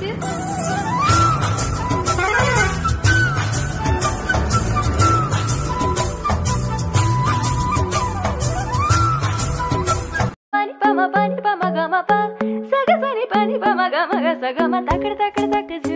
হয়েছে। Pani pa ma pani pa ma ga ma pa, saga sani pani pa ma ga ma ga saga ma takar takar takar.